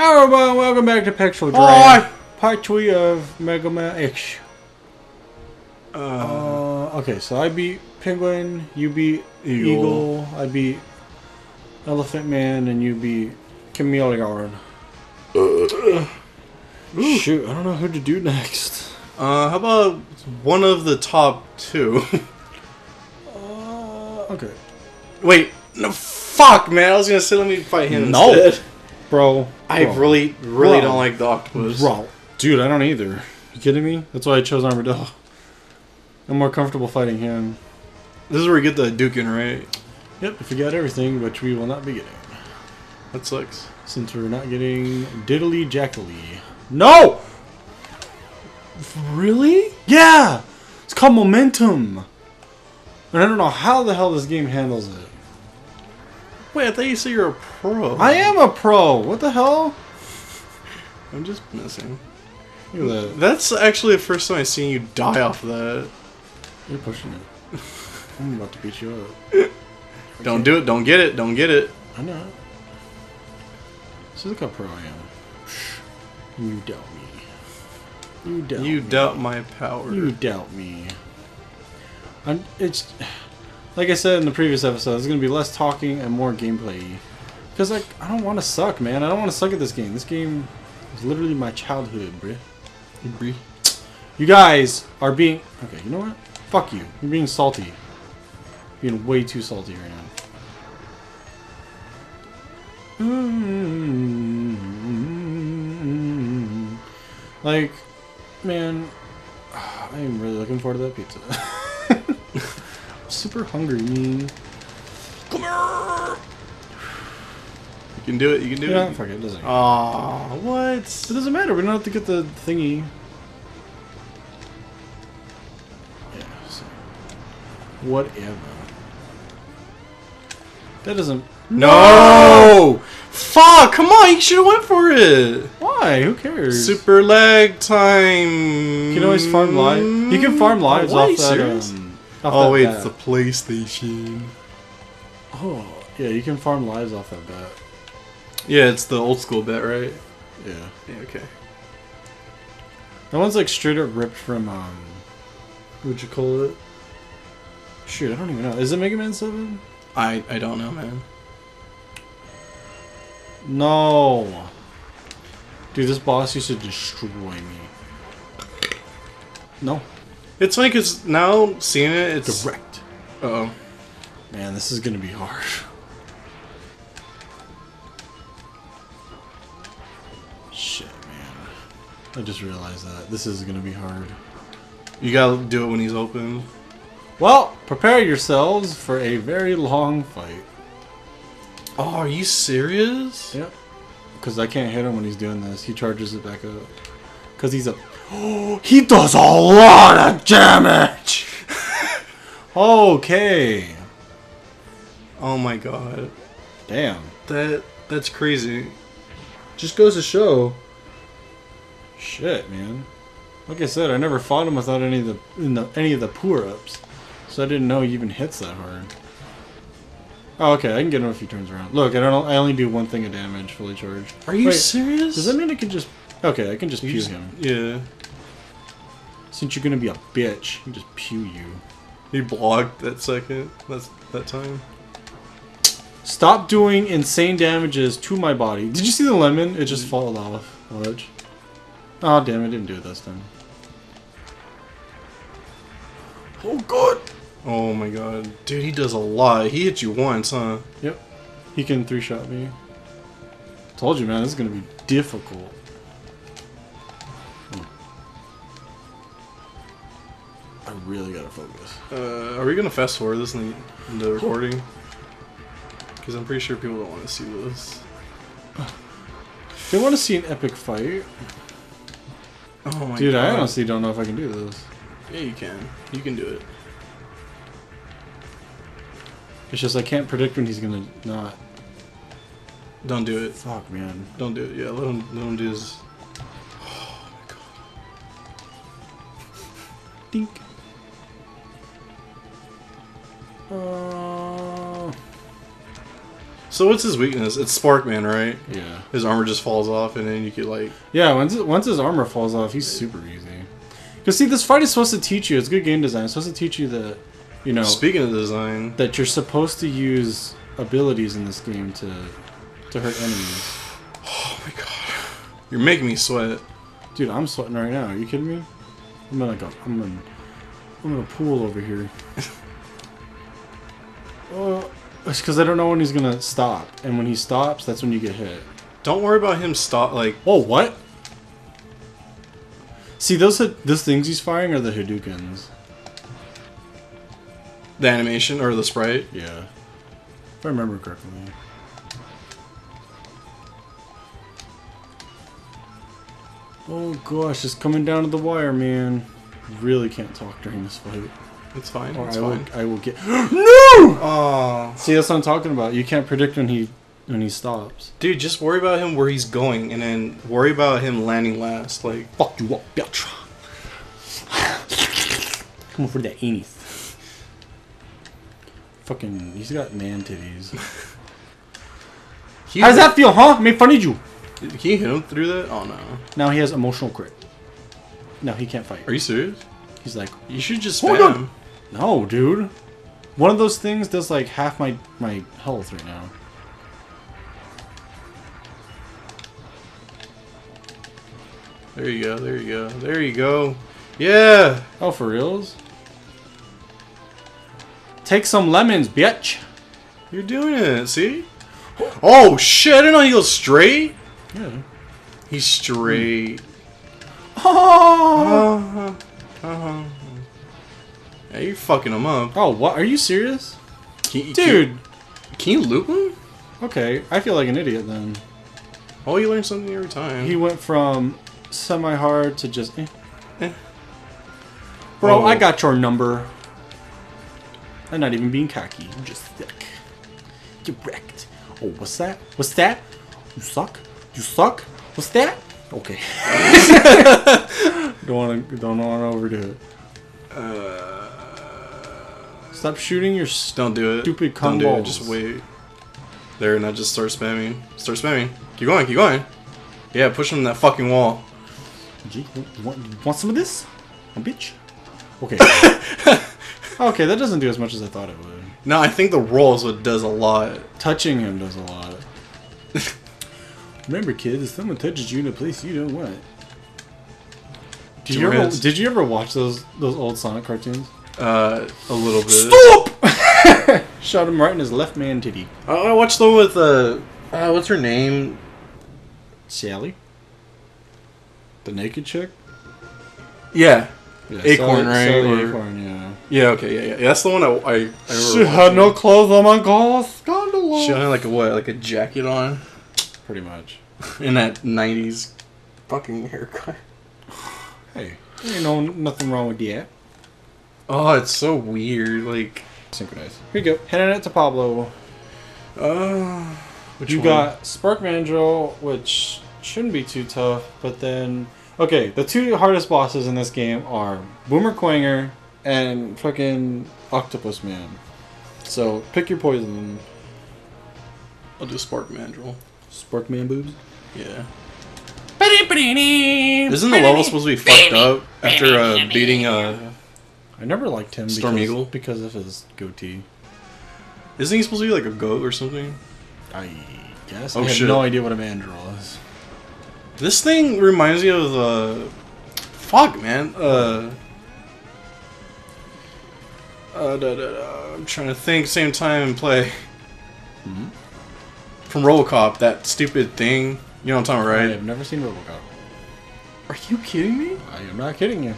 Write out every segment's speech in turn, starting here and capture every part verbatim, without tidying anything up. Hello everyone, welcome back to Pixel Den. Part three of Mega Man X. Uh, uh, okay, so I beat Penguin, you beat Eagle. Eagle, I beat Elephant Man, and you beat Chameleon. Uh, Shoot, I don't know who to do next. Uh, how about one of the top two? uh, okay. Wait, no, fuck, man, I was gonna say let me fight him no. instead. Bro, bro. I really, really bro. don't like the octopus. Bro. Dude, I don't either. You kidding me? That's why I chose Armored Dog. I'm more comfortable fighting him. This is where we get the Duke in, right? Yep, if we got everything, which we will not be getting. That sucks. Since we're not getting Diddly Jackly. No! Really? Yeah! It's called Momentum! And I don't know how the hell this game handles it. Wait, I thought you said you're a pro. I am a pro. What the hell? I'm just messing. Look at that. That's actually the first time I've seen you die off that. You're pushing it. I'm about to beat you up. Okay. Don't do it. Don't get it. Don't get it. I'm not. So look how pro I am. You doubt me. You doubt. You me. doubt my power. You doubt me. I'm. It's. Like I said in the previous episode, it's going to be less talking and more gameplay. Because, like, I don't want to suck, man. I don't want to suck at this game. This game is literally my childhood, bruh. You guys are being... Okay, you know what? Fuck you. You're being salty. You're being way too salty right now. Mm-hmm. Like, man, I am really looking forward to that pizza. Super hungry, man. Come here! You can do it, you can do yeah, it. Yeah, fuck it, it doesn't. Aw, what? It doesn't matter, we don't have to get the thingy. Yeah, so. Whatever. That doesn't... No! Fuck, come on, you should've went for it! Why? Who cares? Super lag time! You can always farm lives. You can farm lives oh, off that... Um, Off oh wait, bat. It's the PlayStation. Oh, yeah, you can farm lives off that bat. Yeah, it's the old school bat, right? Yeah. Yeah, okay. That one's like straight up ripped from, um... what'd you call it? Shoot, I don't even know. Is it Mega Man seven? I, I don't know, man. No! Dude, this boss used to destroy me. No. It's funny because now seeing it, it's direct. Uh oh. Man, this is gonna be hard. Shit, man. I just realized that. This is gonna be hard. You gotta do it when he's open. Well, prepare yourselves for a very long fight. Oh, are you serious? Yep. Because I can't hit him when he's doing this. He charges it back up. Because he's a... Oh, he does a lot of damage! Okay. Oh my god. Damn. That that's crazy. Just goes to show. Shit, man. Like I said, I never fought him without any of the, in the any of the power-ups. So I didn't know he even hits that hard. Oh, okay, I can get him a few turns around. Look, I don't I only do one thing of damage fully charged. Are you Wait, serious? Does that mean I can just Okay, I can just you pew just, him. Yeah. Since you're gonna be a bitch, I can just pew you. He blocked that second. That's that time. Stop doing insane damages to my body. Did you see the lemon? It just falls off the ledge. Oh damn! I didn't do it this time. Oh god! Oh my god, dude! He does a lot. He hit you once, huh? Yep. He can three-shot me. Told you, man. This is gonna be difficult. I really gotta focus. Uh, are we gonna fast forward this in the, in the recording? Because I'm pretty sure people don't want to see this. They want to see an epic fight. Oh my Dude, god. I honestly don't know if I can do this. Yeah, you can. You can do it. It's just I can't predict when he's gonna not. Don't do it. Fuck, man. Don't do it. Yeah, let him, let him do his... Oh my god. Dink. Uh, So what's his weakness? It's Sparkman, right? Yeah. His armor just falls off, and then you could like... Yeah, once once his armor falls off, he's super easy. Because, see, this fight is supposed to teach you. It's good game design. It's supposed to teach you that, you know... Speaking of design... That you're supposed to use abilities in this game to, to hurt enemies. Oh, my God. You're making me sweat. Dude, I'm sweating right now. Are you kidding me? I'm gonna go... I'm gonna... I'm gonna pool over here. Oh... It's because I don't know when he's gonna stop, and when he stops, that's when you get hit. Don't worry about him stop. Like, oh, what? See, those those things he's firing are the Hadoukens. The animation or the sprite? Yeah, if I remember correctly. Oh gosh, it's coming down to the wire, man. Really can't talk during this fight. It's fine. It's I fine. Will, I will get. No! Oh. See, that's what I'm talking about. You can't predict when he when he stops. Dude, just worry about him where he's going, and then worry about him landing last. Like, fuck you up, bitch. Come on for that anus. Fucking, he's got man titties. How does that feel, huh? Made fun of you. Can you hit him through that? Oh no. Now he has emotional crit. No, he can't fight. Are you serious? He's like, you should just spam. Oh, him. No, dude. One of those things does like half my, my health right now. There you go, there you go, there you go. Yeah! Oh, for reals? Take some lemons, bitch! You're doing it, see? Oh, shit, I didn't know he goes straight? Yeah. He's straight. Hmm. Oh! Uh-huh. Uh-huh. Yeah, you're fucking him up. Oh, what? Are you serious? Can you, dude! Can, can you loop him? Okay, I feel like an idiot then. Oh, you learn something every time. He went from semi-hard to just... Eh. Eh. Bro, oh. I got your number. I'm not even being cocky. I'm just thick. Get wrecked. Oh, what's that? What's that? You suck? You suck? What's that? Okay. Don't want to. Don't want to overdo it. Uh, Stop shooting your. Don't do it. Stupid combos. Don't do it. Just wait. There, and I just start spamming. Start spamming. Keep going. Keep going. Yeah, push him in that fucking wall. Gee, you want, you want some of this? A bitch. Okay. Okay, that doesn't do as much as I thought it would. No, I think the roll is what does a lot. Touching him does a lot. Remember, kids, if someone touches you in a place you don't want. Did you, ever, did you ever watch those those old Sonic cartoons? Uh, a little bit. Stop! Shot him right in his left man titty. I, I watched the one with, uh, uh, what's her name? Sally? The naked chick? Yeah. yeah Acorn, Sally, right? Sally or... Acorn, yeah. Yeah, okay, yeah, yeah. That's the one I, I, I remember She watching. Had no clothes on, my God, scandalous. She had, like, a what, like a jacket on? Pretty much. In that nineties fucking haircut. Hey, you know, nothing wrong with that. Oh, it's so weird. Like, synchronize. Here you go. Heading it to Pablo. Uh, which you one? Got Spark Mandrill, which shouldn't be too tough, but then. Okay, the two hardest bosses in this game are Boomer Quanger and fucking Octopus Man. So pick your poison. I'll do Spark Mandrill. Sparkman boobs? Yeah. Isn't the level supposed to be fucked up after uh, beating uh, I never liked him Storm because, Eagle because of his goatee. Isn't he supposed to be like a goat or something? I guess. Oh, I have no idea what a mandrill is. This thing reminds me of uh, fuck, man. Uh, uh, da, da, da. I'm trying to think. Same time and play. Mm-hmm. From Robocop, that stupid thing. You know what I'm talking about, right? I have never seen Robocop. Are you kidding me? I am not kidding you.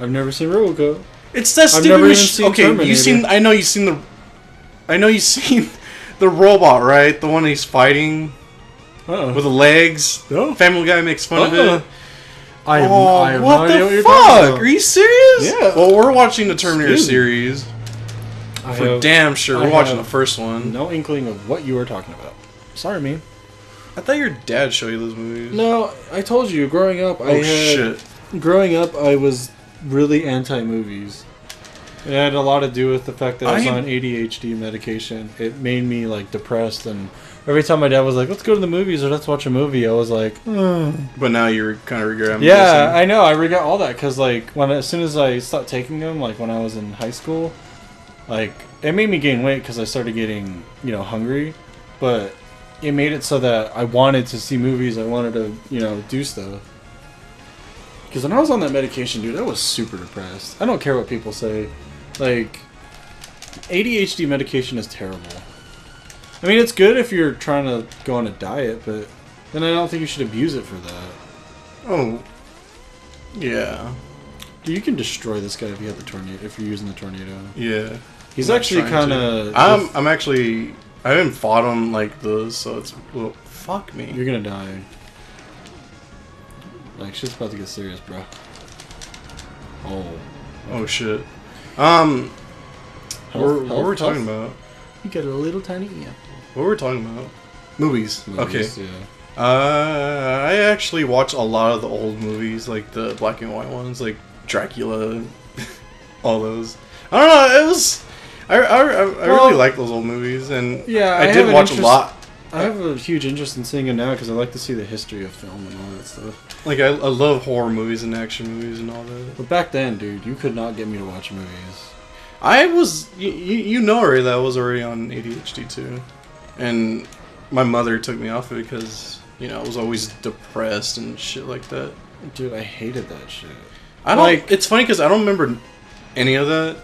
I've never seen Robocop. It's that stupid. I've never even seen okay, Terminator. You seen? I know you've seen the. I know you've seen the robot, right? The one he's fighting uh-oh. With the legs. Oh. Family Guy makes fun uh-oh. Of it. I have, oh, I have what no idea the what you're fuck? About. Are you serious? Yeah. Well, we're watching the Terminator Excuse series. I For have, damn sure, we're I watching the first one. No inkling of what you were talking about. Sorry, man. I thought your dad showed you those movies. No, I told you. Growing up, I oh had, shit. Growing up, I was really anti movies. It had a lot to do with the fact that I was on A D H D medication. It made me, like, depressed, and every time my dad was like, let's go to the movies or let's watch a movie, I was like, mm. But now you're kind of regretting. Yeah, I know. I regret all that, because, like, when as soon as I stopped taking them, like, when I was in high school, like, it made me gain weight because I started getting, you know, hungry, but it made it so that I wanted to see movies, I wanted to, you know, do stuff. Because when I was on that medication, dude, I was super depressed. I don't care what people say. Like, A D H D medication is terrible. I mean, it's good if you're trying to go on a diet, but then I don't think you should abuse it for that. Oh. Yeah. Dude, you can destroy this guy if you have the tornado, if you're using the tornado. Yeah. He's I'm actually kind of... I'm, I'm actually... I haven't fought him like this, so it's... Well, fuck me. You're gonna die. Like, shit's about to get serious, bro. Oh. Oh, shit. Um, health, what, health, what were we talking health? about? You got a little tiny apple. What were we talking about? Movies. movies okay. Yeah. Uh, I actually watch a lot of the old movies, like the black and white ones, like Dracula, all those. I don't know, it was... I, I, I, I well, really like those old movies, and yeah, I, I did watch interest, a lot. I have a huge interest in seeing it now, because I like to see the history of film and all that stuff. Like, I, I love horror movies and action movies and all that. But back then, dude, you could not get me to watch movies. I was... You, you know already that I was already on A D H D, too. And my mother took me off of it because, you know, I was always depressed and shit like that. Dude, I hated that shit. I don't... Like, it's funny, because I don't remember any of that.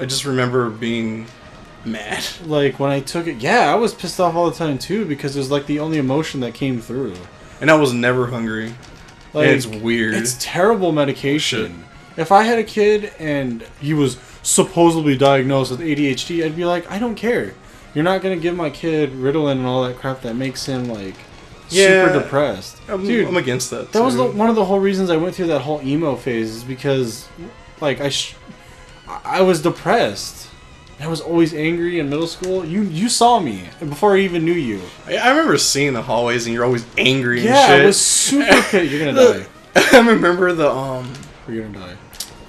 I just remember being... mad. Like, when I took it, yeah, I was pissed off all the time, too, because it was, like, the only emotion that came through. And I was never hungry. Like, and it's weird. It's terrible medication. Shit. If I had a kid and he was supposedly diagnosed with A D H D, I'd be like, I don't care. You're not going to give my kid Ritalin and all that crap that makes him, like, yeah, super depressed. I'm, Dude, I'm against that, too. That was the, one of the whole reasons I went through that whole emo phase, is because, like, I, sh I was depressed. I was always angry in middle school. You you saw me before I even knew you. I, I remember seeing the hallways, and you're always angry and yeah, shit. Yeah, I was super pissed. You're gonna die. I remember the um. You're gonna die.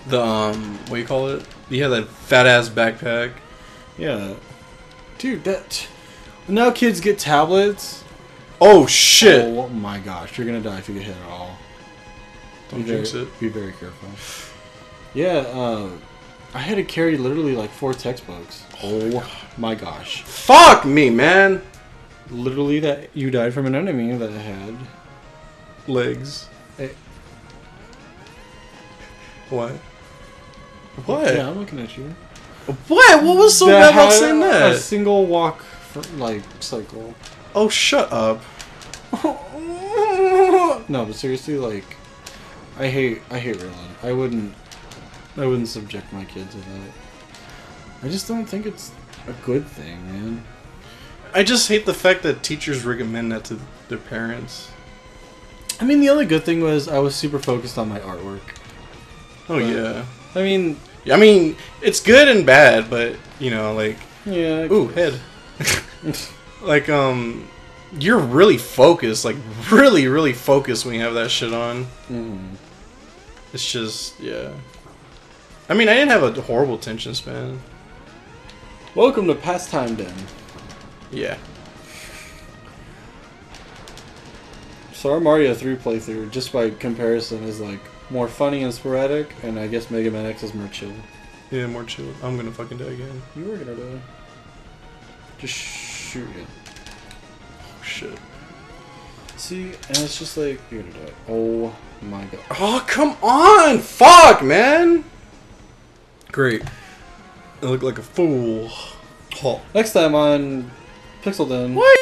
The um, what do you call it? You had that fat ass backpack. Yeah, dude. That now kids get tablets. Oh shit! Oh my gosh, you're gonna die if you get hit at all. Don't jinx it. Be very careful. Yeah. Uh, I had to carry literally like four textbooks. Oh my gosh. Fuck me, man! Literally, that you died from an enemy that had... legs. Hey. What? What? Yeah, I'm looking at you. What? What was so bad about saying that? A single walk, for, like, cycle. Oh, shut up. No, but seriously, like... I hate... I hate Ritalin. I wouldn't... I wouldn't subject my kid to that. I just don't think it's a good thing, man. I just hate the fact that teachers recommend that to their parents. I mean, the only good thing was I was super focused on my artwork. Oh, but, yeah. I mean... I mean, it's good and bad, but, you know, like... Yeah. Ooh, head. Like, um... you're really focused. Like, really, really focused when you have that shit on. Mm. It's just... yeah. I mean, I didn't have a horrible attention span. Welcome to Pastime Den. Yeah. So our Mario three playthrough, just by comparison, is like more funny and sporadic, and I guess Mega Man X is more chill. Yeah, more chill. I'm gonna fucking die again. You were gonna die. Just shoot it. Oh, shit. See, and it's just like, you're gonna die. Oh my god. Oh, come on! Fuck, man! Great. I look like a fool. Oh. Next time on Pixel Den. What?